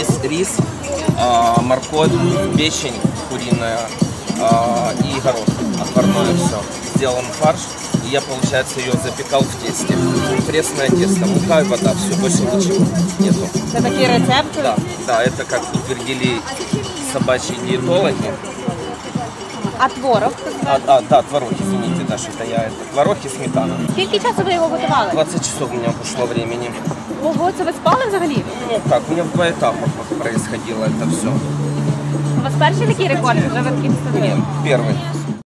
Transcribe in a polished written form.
Здесь рис, морковь, печень куриная и горох. Отварное все. Сделан фарш, и я, получается, ее запекал в тесте. Пресное тесто, мука и вода, все, больше ничего нету. Это такие рецепты? Да, да, это, как утвердили собачьи диетологи. А творог? Да, творог, извините, Даша, это я, это творог и сметана. Сколько часу вы его готовили? 20 часов у меня ушло времени. Ого, це ви спали взагалі? Ну так, у меня в 2 этапах происходило это все. У вас перший такий рекорд? Уже в Нет, первый.